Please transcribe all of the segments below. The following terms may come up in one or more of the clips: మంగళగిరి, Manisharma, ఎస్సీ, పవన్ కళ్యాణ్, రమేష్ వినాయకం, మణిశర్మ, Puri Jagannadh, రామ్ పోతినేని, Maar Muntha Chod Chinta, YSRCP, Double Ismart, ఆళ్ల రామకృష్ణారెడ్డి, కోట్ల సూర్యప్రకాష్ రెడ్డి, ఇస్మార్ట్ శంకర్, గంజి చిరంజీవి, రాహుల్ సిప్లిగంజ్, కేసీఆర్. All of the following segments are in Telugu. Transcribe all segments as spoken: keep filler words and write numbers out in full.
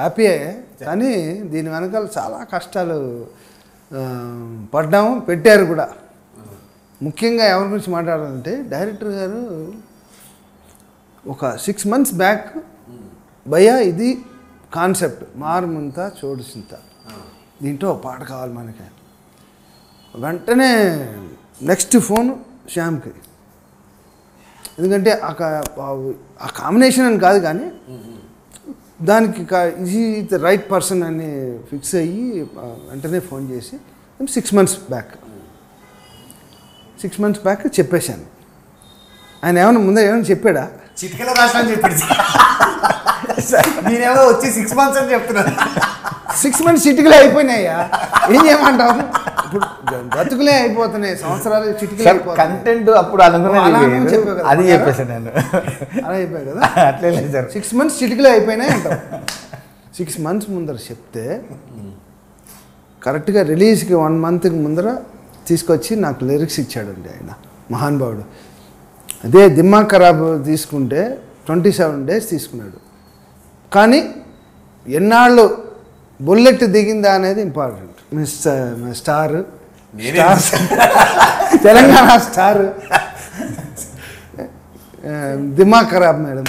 హ్యాపీ కానీ దీని వెనకాల చాలా కష్టాలు పడ్డాము, పెట్టారు కూడా. ముఖ్యంగా ఎవరి గురించి మాట్లాడాలంటే డైరెక్టర్ గారు ఒక సిక్స్ మంత్స్ బ్యాక్ భయ్యా ఇది కాన్సెప్ట్ మార్ ముంతా చోడు చింత, దీంట్లో పాట కావాలి మనకి. వెంటనే నెక్స్ట్ ఫోన్ శ్యామ్కి, ఎందుకంటే ఆ కాంబినేషన్ అని కాదు కానీ దానికి ఇది ద రైట్ పర్సన్ అని ఫిక్స్ అయ్యి వెంటనే ఫోన్ చేసి six months back six months back చెప్పేశాను. ఆయన ఏమైనా ముందే ఏమైనా చెప్పాడా? చిటికలో రాష్ట్రం చెప్పాడు. నేనేమో వచ్చి సిక్స్ మంత్స్ అని చెప్తున్నాను. సిక్స్ మంత్స్ చిటికలే అయిపోయినాయ్యా, ఏం చేయమంటావు? ఇప్పుడు బతుకులే అయిపోతున్నాయి, సంవత్సరాలు చిటికలే. కంటెంట్ అప్పుడు అది చెప్పేసాను నేను, అలా చెప్పాను కదా. అట్లే సార్ సిక్స్ మంత్స్ చిటికలే అయిపోయినాయి అంటావు. సిక్స్ మంత్స్ ముందర చెప్తే కరెక్ట్గా రిలీజ్కి వన్ మంత్కి ముందర తీసుకొచ్చి నాకు లిరిక్స్ ఇచ్చాడండి ఆయన మహానుభావుడు. అదే దిమ్మా ఖరాబ్ తీసుకుంటే ట్వంటీ సెవెన్ డేస్ తీసుకున్నాడు. కానీ ఎన్నాళ్ళు బుల్లెట్ దిగిందా అనేది important. Mister star Telangana star దిమ్మా ఖరాబ్ మేడం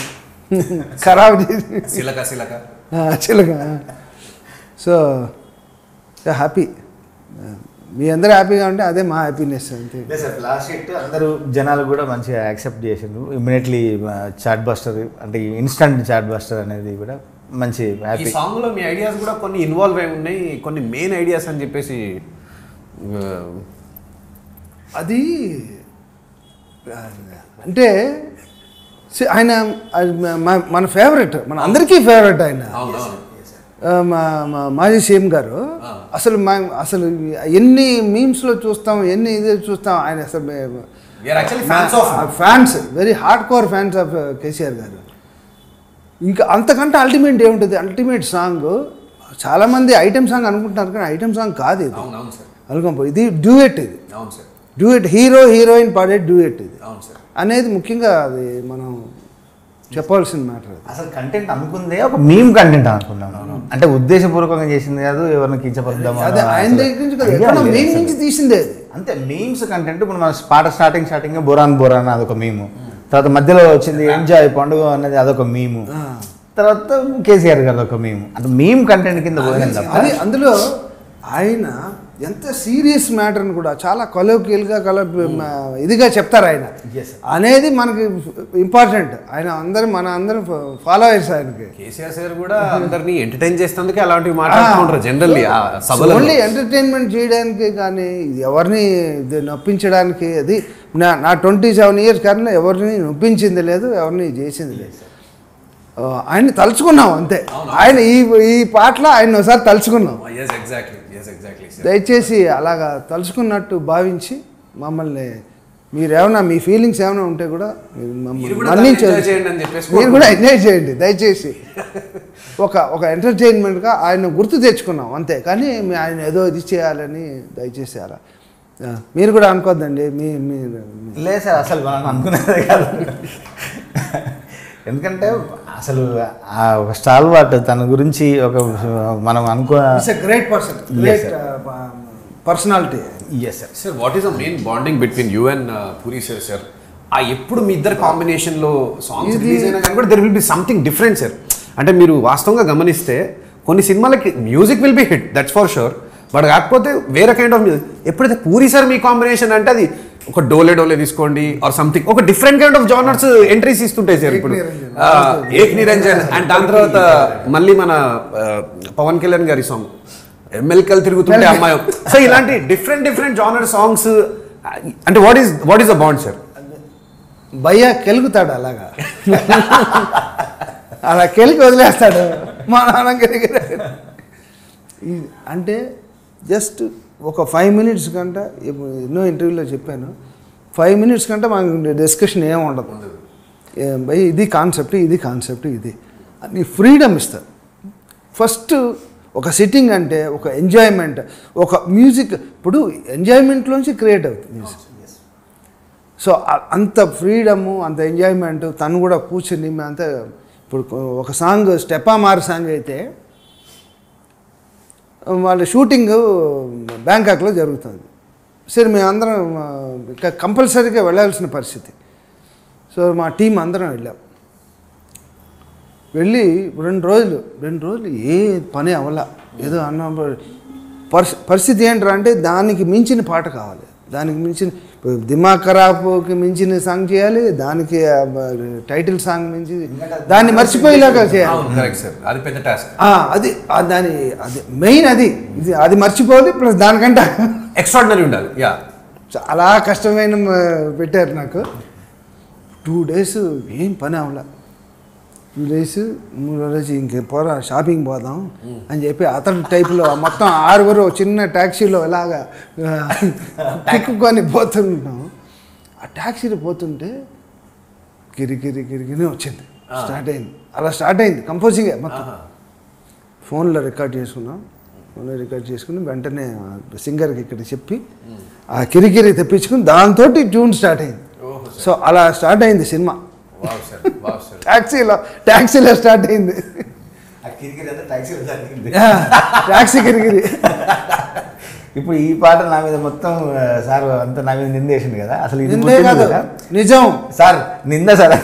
ఖరాబ్ చిలక. సో హ్యాపీ, మీ అందరూ హ్యాపీగా ఉంటే అదే మా హ్యాపీనెస్ అంతే. సార్ లాస్ట్ హిట్ అందరూ జనాలు కూడా మంచిగా యాక్సెప్ట్ చేసారు. ఇమ్మీడియట్లీ చాట్ బస్టర్ అంటే ఇన్స్టంట్ చాట్ బస్టర్ అనేది కూడా మంచి హ్యాపీ. ఈ సాంగ్లో మీ ఐడియాస్ కూడా కొన్ని ఇన్వాల్వ్ అయి ఉన్నాయి, కొన్ని మెయిన్ ఐడియాస్ అని చెప్పేసి. అది అంటే ఆయన మన ఫేవరెట్, మన అందరికీ ఫేవరెట్ ఆయన మా మాజీ సీఎం గారు. అసలు మా అసలు ఎన్ని మీమ్స్లో చూస్తాం, ఎన్ని ఇది చూస్తాం. ఆయన అసలు fans, very hard core fans of కేసీఆర్ గారు. ఇంకా అంతకంటే అల్టిమేట్ ఏముంటుంది? అల్టిమేట్ సాంగ్ చాలామంది ఐటెం సాంగ్ అనుకుంటున్నారు, కానీ ఐటెం సాంగ్ కాదు ఇది. అనుకోండి, ఇది డ్యూయెట్. ఇది డ్యూయెట్, హీరో హీరోయిన్ పాడే డ్యూయెట్ ఇది అనేది ముఖ్యంగా అది మనం చెప్పాల్సిన మ్యాటర్. అసలు కంటెంట్ అనుకుందే ఒక మీమ్ కంటెంట్ అనుకున్నాను, అంటే ఉద్దేశపూర్వకంగా చేసింది కాదు, ఎవరిని కించపడదాం ఆయన నుంచి తీసిందే అంతే. మీమ్స్ కంటెంట్ ఇప్పుడు మన పాట స్టార్టింగ్ స్టార్టింగ్ బొరాన్ బొరాన్ అదొక మీము, తర్వాత మధ్యలో వచ్చింది ఎంజాయ్ పండుగ అనేది అదొక మీము, తర్వాత కేసీఆర్ గారు అదొక మీము. అంటే మీమ్ కంటెంట్ కింద పోయింది అది. అందులో ఆయన ఎంత సీరియస్ మ్యాటర్ని కూడా చాలా కొలోకియల్గా కల ఇదిగా చెప్తారు ఆయన అనేది మనకి ఇంపార్టెంట్. ఆయన అందరూ మన అందరూ ఫాలోవర్స్ ఆయనకి. కేసీఆర్ సార్ కూడా అందరినీ ఎంటర్టైన్ చేసినందుకే అలాంటివి మాట్లాడుతుంటారు జనరల్లీ. ఓన్లీ ఎంటర్టైన్మెంట్ చేయడానికి కానీ ఎవరిని నొప్పించడానికి అది నా నా ట్వంటీ సెవెన్ ఇయర్స్ కానీ ఎవరిని నొప్పించింది లేదు, ఎవరిని చేసింది లేదు. ఆయన తలుచుకున్నాం అంతే. ఆయన ఈ ఈ పాటలో ఆయన ఒకసారి తలుచుకున్నాం. దయచేసి అలాగా తలుచుకున్నట్టు భావించి మమ్మల్ని మీరేమన్నా మీ ఫీలింగ్స్ ఏమైనా ఉంటే కూడా మీరు కూడా ఎంజాయ్ చేయండి దయచేసి. ఒక ఒక ఎంటర్టైన్మెంట్గా ఆయన గుర్తు తెచ్చుకున్నాం అంతే. కానీ ఆయన ఏదో ఇది చేయాలని దయచేసి అలా మీరు కూడా అనుకోద్దండి. మీ లేదు సార్, అసలు మనం అనుకునేదే కాదు. ఎందుకంటే అసలు ఆ ఒక స్టాల్ వాట్ తన గురించి ఒక మనం అనుకో great person, great personality. Yes sir. Sir what is the main bonding between you and Puri sir? Sir ఆ ఎప్పుడు మీ ఇద్దరు కాంబినేషన్లో సాంగ్స్ రిలీజ్ అయినా కానీ కూడా there will be something different sir. అంటే మీరు వాస్తవంగా గమనిస్తే కొన్ని సినిమాలకి music will be hit, that's for sure. But కాకపోతే వేరే కైండ్ ఆఫ్ మ్యూజిక్. ఎప్పుడైతే పూరి సార్ మీ కాంబినేషన్ అంటే అది ఒక డోలే డోలే తీసుకోండి ఆర్ సంథింగ్, ఒక different kind of genres entries ఇస్తుంటాయి సార్. ఇప్పుడు ఏక్ నిరంజన్ అండ్ దాని తర్వాత మళ్ళీ మన పవన్ కళ్యాణ్ గారి సాంగ్ ఎమ్మెల్కల్ తిరుగుతుంటే అమ్మాయి. సో ఇలాంటి డిఫరెంట్ డిఫరెంట్ జానర్ సాంగ్స్ అంటే what is what is the bond sir? భయ్యా కెలుగుతాడు అలాగా, అలా కెలికి వదిలేస్తాడు మా నాన్నగారికి. అంటే జస్ట్ ఒక ఫైవ్ మినిట్స్ కంట ఎన్నో ఇంటర్వ్యూలో చెప్పాను, ఫైవ్ మినిట్స్ కంటే మాకు డిస్కషన్ ఏమి ఉండదు. భయ ఇది కాన్సెప్ట్, ఇది కాన్సెప్ట్, ఇది అని ఫ్రీడమ్ ఇస్తారు. ఫస్ట్ ఒక సిట్టింగ్ అంటే ఒక ఎంజాయ్మెంట్, ఒక మ్యూజిక్. ఇప్పుడు ఎంజాయ్మెంట్లోంచి క్రియేట్ అవుతుంది మ్యూజిక్. సో అంత ఫ్రీడము, అంత ఎంజాయ్మెంట్. తను కూడా కూర్చుని అంతా. ఇప్పుడు ఒక సాంగ్ స్టెపా మార్ సాంగ్ అయితే వాళ్ళ షూటింగ్ బ్యాంకాక్లో జరుగుతుంది. సరే మేమందరం కంపల్సరీగా వెళ్ళాల్సిన పరిస్థితి. సో మా టీం అందరం వెళ్ళాం. వెళ్ళి రెండు రోజులు రెండు రోజులు ఏ పని అవ్వలా. ఏదో అన్న పరిస్థి పరిస్థితి ఏంట్రా అంటే దానికి మించిన పాట కావాలి, దానికి మించిన దిమా ఖరాబ్కి మించిన సాంగ్ చేయాలి, దానికి టైటిల్ సాంగ్ మించి దాన్ని మర్చిపోయేలాగా చేయాలి. అది దాని అది మెయిన్, అది ఇది అది మర్చిపోవాలి, ప్లస్ దానికంటే ఎక్స్ట్రాడినరీ ఉండాలి. చాలా కష్టమైన పెట్టారు నాకు. టూ డేస్ ఏం పని అవ్వలా. టూ డేస్ మూడో రోజు ఇంకే పోరా షాపింగ్ పోదాం అని చెప్పి అతని టైప్లో మొత్తం ఆరుగురు చిన్న ట్యాక్సీలో ఇలాగా తిక్కుకొని పోతుంటాం. ఆ ట్యాక్సీలో పోతుంటే కిరికిరి కిరికిరి వచ్చింది, స్టార్ట్ అయింది. అలా స్టార్ట్ అయింది కంపోజింగే మొత్తం. ఫోన్లో రికార్డ్ చేసుకున్నాం. ఫోన్లో రికార్డ్ చేసుకుని వెంటనే సింగర్కి ఇక్కడ చెప్పి ఆ కిరికిరి తెప్పించుకుని దాంతో ట్యూన్ స్టార్ట్ అయింది. సో అలా స్టార్ట్ అయింది సినిమా. ట్యాక్సీలో ట్యాక్సీలో స్టార్ట్ అయింది. ట్యాక్సీ కిరికిరి. ఇప్పుడు ఈ పాట నా మీద మొత్తం సార్ అంతా నా మీద నిందేసింది కదా. అసలు నిందే కాదు, నిజం సార్, నిందా సార్.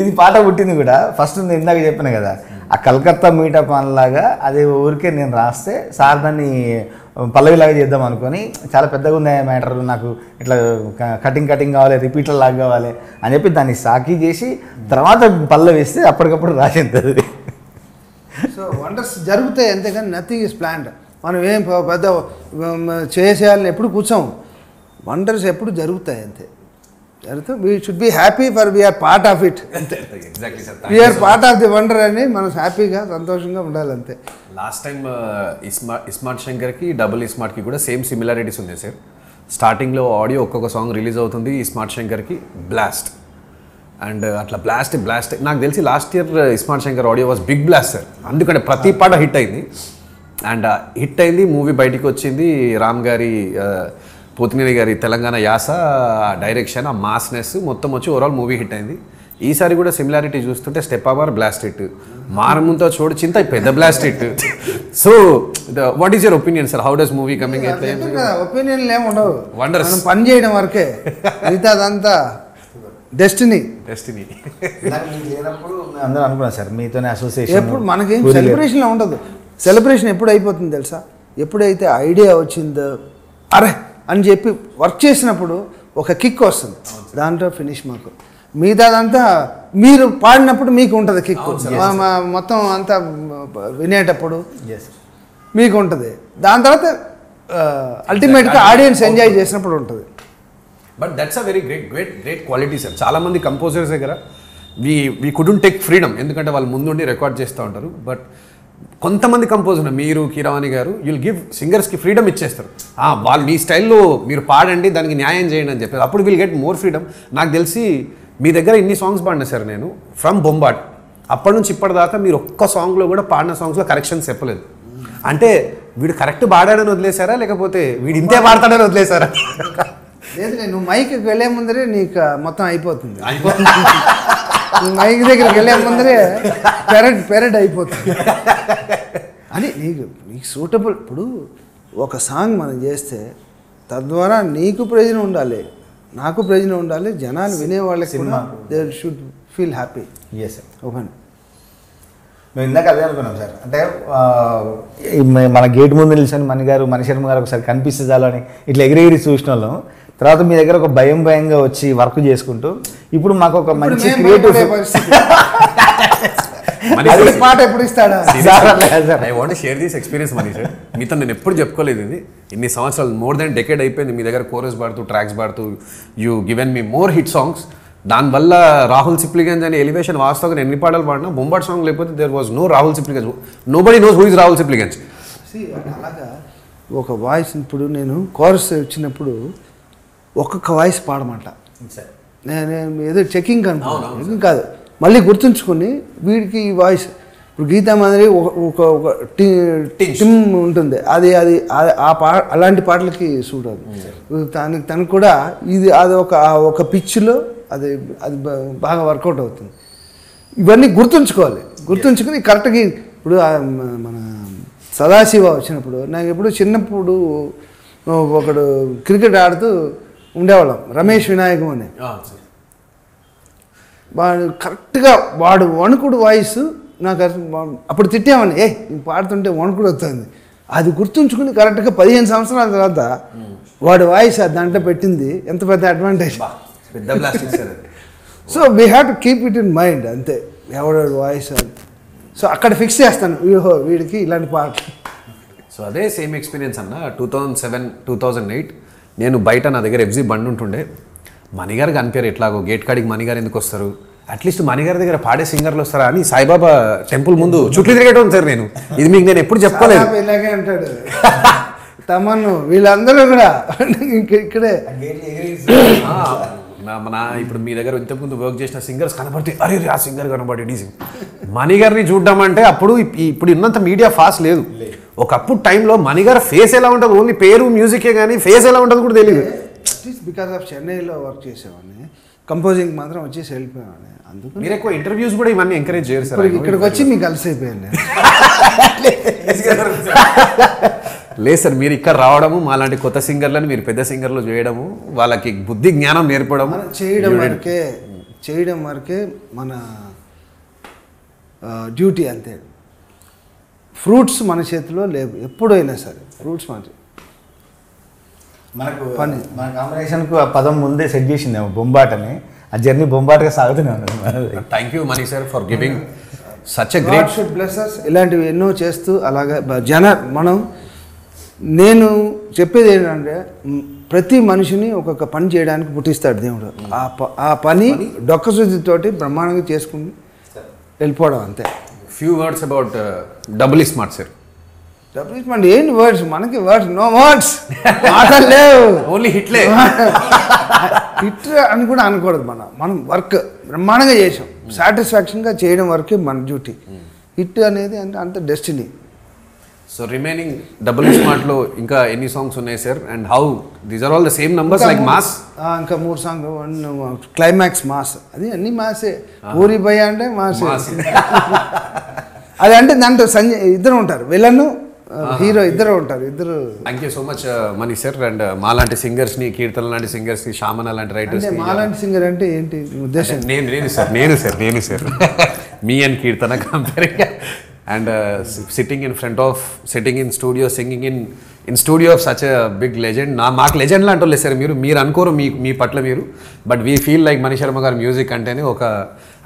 ఇది పాట పుట్టింది కూడా ఫస్ట్ నేను ఇందాక చెప్పాను కదా, ఆ కలకత్తా మీటప్ అనలాగా అదే ఊరికే నేను రాస్తే సార్ దాన్ని పల్లవిలాగా చేద్దాం అనుకొని చాలా పెద్దగా ఉంది మ్యాటర్, నాకు ఇట్లా కటింగ్ కటింగ్ కావాలి, రిపీట్ల లాగా కావాలి అని చెప్పి దాన్ని సాకి చేసి తర్వాత పల్లవి వేస్తే అప్పటికప్పుడు రాసేది. సో వండర్స్ జరుగుతాయి అంతేకాని నథింగ్ ఈజ్ ప్లాన్డ్. మనం ఏం పెద్ద చేసేయాలని ఎప్పుడు కూర్చోము, వండర్స్ ఎప్పుడు జరుగుతాయి అంతే. జరుగుతాయి. We should be happy for we are part of it అంతే. Exactly sir, we are part of the wonder అని మనం హ్యాపీగా సంతోషంగా ఉండాలి అంతే. లాస్ట్ టైం ఇస్మార్ట్ ఇస్మార్ట్ శంకర్కి డబుల్ ఇస్మార్ట్కి కూడా సేమ్ సిమిలారిటీస్ ఉన్నాయి సార్. స్టార్టింగ్లో ఆడియో ఒక్కొక్క సాంగ్ రిలీజ్ అవుతుంది, ఇస్మార్ట్ శంకర్కి బ్లాస్ట్ అండ్ అట్లా బ్లాస్ట్ బ్లాస్ట్ నాకు తెలిసి last year ఇస్మార్ట్ శంకర్ audio was big blast sir. అందుకంటే ప్రతి పాట హిట్ అయింది అండ్ హిట్ అయింది. మూవీ బయటికి వచ్చింది, రామ్ గారి పోతినేని గారి తెలంగాణ యాస, డైరెక్షన్, ఆ మాస్నెస్ మొత్తం వచ్చి ఓవరాల్ మూవీ హిట్ అయింది. ఈసారి కూడా సిమిలారిటీ చూస్తుంటే step hour blast hit, Maar Muntha Chod Chinta పెద్ద blast hit. So what is your opinion sir, how does movie coming? Opinion ఏముండవు, వండర్స్ పని చేయడం వరకే. అదంతా డెస్టినీ డెస్టినీ లేనప్పుడు అందరూ అనుకున్నాను సార్ మీతోనే అసోసియేషన్. ఎప్పుడు మనకి సెలబ్రేషన్లో ఉండదు. సెలబ్రేషన్ ఎప్పుడు అయిపోతుంది తెలుసా, ఎప్పుడైతే ఐడియా వచ్చిందో అరే అని చెప్పి వర్క్ చేసినప్పుడు ఒక కిక్ వస్తుంది, దాంట్లో ఫినిష్. మాకు మిగతాదంతా మీరు పాడినప్పుడు మీకు ఉంటుంది కిక్, మొత్తం అంతా వినేటప్పుడు మీకు ఉంటుంది, దాని తర్వాత అల్టిమేట్గా ఆడియన్స్ ఎంజాయ్ చేసినప్పుడు ఉంటుంది. But that's a very great great great quality sir. చాలామంది కంపోజర్స్ దగ్గర we we couldn't take freedom, ఎందుకంటే వాళ్ళు ముందుండి రికార్డ్ చేస్తూ ఉంటారు. బట్ కొంతమంది కంపోజర్ మీరు కీరవాణి గారు యుల్ గివ్ సింగర్స్కి ఫ్రీడమ్ ఇచ్చేస్తారు, వాళ్ళు మీ స్టైల్లో మీరు పాడండి, దానికి న్యాయం చేయండి అని చెప్పారు. అప్పుడు విల్ గెట్ మోర్ ఫ్రీడమ్. నాకు తెలిసి మీ దగ్గర ఇన్ని సాంగ్స్ పాడినా సార్ నేను ఫ్రమ్ బొంబాట్, అప్పటి నుంచి ఇప్పటిదాకా మీరు ఒక్క సాంగ్లో కూడా పాడిన సాంగ్స్లో కరెక్షన్స్ చెప్పలేదు. అంటే వీడు కరెక్ట్ పాడాడని వదిలేశారా, లేకపోతే వీడు ఇంతే పాడతాడని వదిలేశారా? లేదు, నేను మైకి వెళ్ళే ముందరే నీకు మొత్తం అయిపోతుంది అయిపోతుంది మైక్ దగ్గరికి వెళ్ళే ముందరే పెరడ్ పెరడ్ అయిపోతుంది అని. నీకు నీకు సూటబుల్ ఇప్పుడు ఒక సాంగ్ మనం చేస్తే తద్వారా నీకు ప్రయోజనం ఉండాలి, నాకు ప్రయోజనం ఉండాలి, జనాలు వినేవాళ్ళకి కూడా they should feel happy. Yes sir, okay. మేము ఇందాక అదే అనుకున్నాం సార్, అంటే మన గేట్ ముందు నిలిచాను మణిగారు మణిశర్మ గారు ఒకసారి కనిపిస్తే చాలు అని ఇట్లా ఎగిరెగిరి చూసిన వాళ్ళం. తర్వాత మీ దగ్గర ఒక భయం భయంగా వచ్చి వర్క్ చేసుకుంటూ ఇప్పుడు మాకు ఒక మంచి క్రియేటివ్ పాట ఎప్పుడు ఇస్తాడా sir? I want to share this experience Mani sir. మీతో నేను ఎప్పుడు చెప్పుకోలేదు ఇది. ఇన్ని సంవత్సరాలు మోర్ దాన్ డెకేడ్ అయిపోయింది మీ దగ్గర కోరస్ పాడుతూ ట్రాక్స్ పాడుతూ. You given me more hit songs. దానివల్ల రాహుల్ సిప్లిగంజ్ అనే ఎలివేషన్ వాస్తవంగా ఎన్ని పాటలు పాడినా బొంబాట్ సాంగ్ లేకపోతే there was no రాహుల్ సిప్లిగంజ్. Nobody knows who is రాహుల్ సిప్లిగంజ్. అలాగా ఒక వాయిస్ ఇప్పుడు నేను కోరస్ వచ్చినప్పుడు ఒక్కొక్క వాయిస్ పాడమంట. నేను ఏదో చెకింగ్ అనుకున్నాను, చెకింగ్ కాదు, మళ్ళీ గుర్తుంచుకుని వీడికి ఈ వాయిస్. ఇప్పుడు గీతా మాదిరి ఒక ఒక టీ టిమ్ ఉంటుంది, అది అది ఆ పా అలాంటి పాటలకి సూట్ అవుతుంది. తనకి తనకు కూడా ఇది అది ఒక ఒక పిచ్లో అది అది బాగా వర్కౌట్ అవుతుంది. ఇవన్నీ గుర్తుంచుకోవాలి, గుర్తుంచుకుని కరెక్ట్గా. ఇప్పుడు మన Sadashiva వచ్చినప్పుడు నాకు ఎప్పుడు చిన్నప్పుడు ఒకడు క్రికెట్ ఆడుతూ ఉండేవాళ్ళం రమేష్ వినాయకం అని వాడు కరెక్ట్గా వాడు వణుకుడు వాయిస్ నాకు అప్పుడు తిట్టామని ఏ నేను పాడుతుంటే వణుకుడు వస్తుంది అది గుర్తుంచుకుని కరెక్ట్గా పదిహేను సంవత్సరాల తర్వాత వాడు వాయిస్ దాంట్లో పెట్టింది ఎంత పెద్ద advantage so we have to keep it in mind అంతే ఎవడాడు వాయిస్ అని సో అక్కడ ఫిక్స్ చేస్తాను వీహో వీడికి ఇలాంటి పాటలు సో అదే సేమ్ ఎక్స్పీరియన్స్ అన్న two thousand seven two thousand eight నేను బయట నా దగ్గర ఎఫ్జీ బండి ఉంటుండే మణిగారు కనిపారు ఎట్లాగో గేట్ కాడికి మణిగారు ఎందుకు వస్తారు అట్లీస్ట్ మణిగారి దగ్గర పాడే సింగర్లు వస్తారా అని సాయిబాబా టెంపుల్ ముందు చుట్టూ తిరిగేటం సార్ నేను ఇది మీకు నేను ఎప్పుడు చెప్పుకోలేదు ఇలాగే అంటాడు తమను వీళ్ళందరూ కూడా ఇక్కడే మన ఇప్పుడు మీ దగ్గర ఇంతకుముందు వర్క్ చేసిన సింగర్స్ కనబడితే అరే ఆ సింగర్ కనబడి మణిగారిని చూడడం అంటే అప్పుడు ఇప్పుడు ఉన్నంత మీడియా ఫాస్ట్ లేదు ఒకప్పుడు టైంలో మణిగారు ఫేస్ ఎలా ఉంటుంది ఓన్లీ పేరు మ్యూజికే కానీ ఫేస్ ఎలా ఉంటుంది కూడా తెలియదు బికాస్ ఆఫ్ చెన్నైలో వర్క్ చేసేవాడిని కంపోజింగ్ మాత్రం వచ్చేసి వెళ్ళిపోయాను అందుకు మీరు ఎక్కువ ఇంటర్వ్యూస్ కూడా ఇవన్నీ ఎంకరేజ్ చేయరు సార్ ఇక్కడికి వచ్చి మీకు కలిసి అయిపోయాను లేదు సార్ మీరు ఇక్కడ రావడము మాలాంటి కొత్త సింగర్లను మీరు పెద్ద సింగర్లు చేయడము వాళ్ళకి బుద్ధి జ్ఞానం నేర్పడము చేయడం వరకే చేయడం వరకే మన డ్యూటీ అంతే ఫ్రూట్స్ మన చేతిలో లేవు ఎప్పుడైనా సరే ఫ్రూట్స్ మన మనకు పని మన కాంబినేషన్కు ఆ పదం ముందే సెట్ చేసిందేమో బొంబాటని ఆ జర్నీ బొంబాటగా సాగుతూనే ఉన్నాను thank you Mani sir for giving such a great should bless us ఇలాంటివి ఎన్నో చేస్తూ అలాగే జన మనం నేను చెప్పేది ఏంటంటే ప్రతి మనిషిని ఒక్కొక్క పని చేయడానికి పుట్టిస్తాడు దేవుడు ఆ పని డొక్కశుద్ధితోటి బ్రహ్మాండంగా చేసుకుని వెళ్ళిపోవడం అంతే few words about double smart sir double smart ఏంటి వర్డ్స్ మనకి వర్డ్స్ నో వర్డ్స్ లేవు ఓన్లీ హిట్లే హిట్ అని కూడా అనకూడదు మనం మనం వర్క్ బ్రహ్మాండంగా చేసాం సాటిస్ఫాక్షన్గా చేయడం వరకే మన డ్యూటీ హిట్ అనేది అంటే అంత డెస్టినీ సో రిమైనింగ్ డబుల్ స్మార్ట్లో ఇంకా ఎన్ని సాంగ్స్ ఉన్నాయి sir and how these are all the same numbers like mass ఇంకా మూడు సాంగ్ క్లైమాక్స్ మాస్ అది అన్ని మాసే పూరి భయ్య అంటే మాసే అది అంటే దాంట్లో సంజయ్ ఇద్దరు ఉంటారు విలన్ హీరో ఇద్దరు ఉంటారు ఇద్దరు thank you so much Mani sir and మాలాంటి సింగర్స్ని కీర్తన లాంటి సింగర్స్ని శామన లాంటి రైటర్స్ మాలాంటి సింగర్ అంటే ఏంటి ఉద్దేశం నేను నేను సార్ నేను సార్ నేను సార్ మీ and Keerthana comparing and uh, sitting in front of sitting in studio singing in in studio of such a big legend na maak legend la antolles sir meeru meer ankoru mee mee patla meeru but we feel like Manisharma garu music antene oka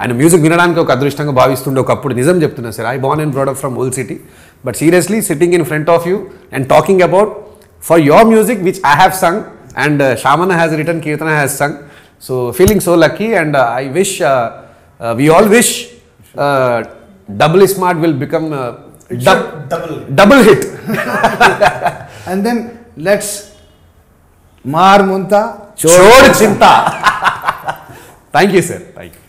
and music vinadaniki oka adrushtanga bhavistunde okappudu nijam cheptunna sir I born and brought up from old city but seriously sitting in front of you and talking about for your music which I have sung and uh, Shamana has written Kirtana has sung so feeling so lucky and uh, I wish uh, uh, we all wish uh, Double Ismart will become a dub double double hit and then let's Maar Muntha Chod Chinta. Thank you sir, thank you.